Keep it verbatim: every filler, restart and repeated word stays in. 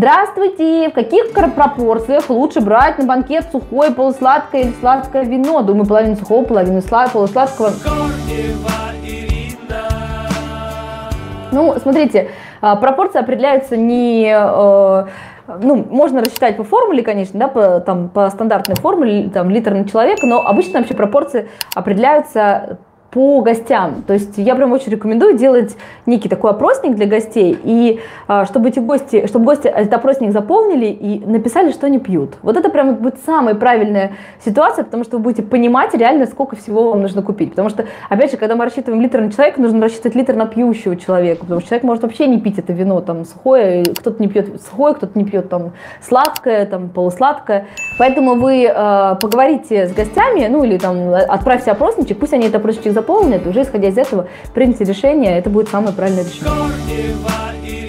Здравствуйте! В каких пропорциях лучше брать на банкет сухое, полусладкое или сладкое вино? Думаю, половину сухого, половину сладкого, полусладкого. Ну, смотрите, пропорции определяются не... Ну, можно рассчитать по формуле, конечно, да, по, там, по стандартной формуле, там, литр на человека, но обычно вообще пропорции определяются по гостям. То есть я прям очень рекомендую делать некий такой опросник для гостей, и чтобы эти гости, чтобы гости этот опросник заполнили и написали, что они пьют. Вот это прям будет самая правильная ситуация, потому что вы будете понимать реально, сколько всего вам нужно купить. Потому что, опять же, когда мы рассчитываем литр на человека, нужно рассчитывать литр на пьющего человека, потому что человек может вообще не пить это вино, там, сухое, кто-то не пьет сухое, кто-то не пьет там сладкое, там, полусладкое. Поэтому вы э, поговорите с гостями, ну, или там отправьте опросничек, пусть они это опросничек заполнят, уже исходя из этого примите решение, это будет самое правильное решение.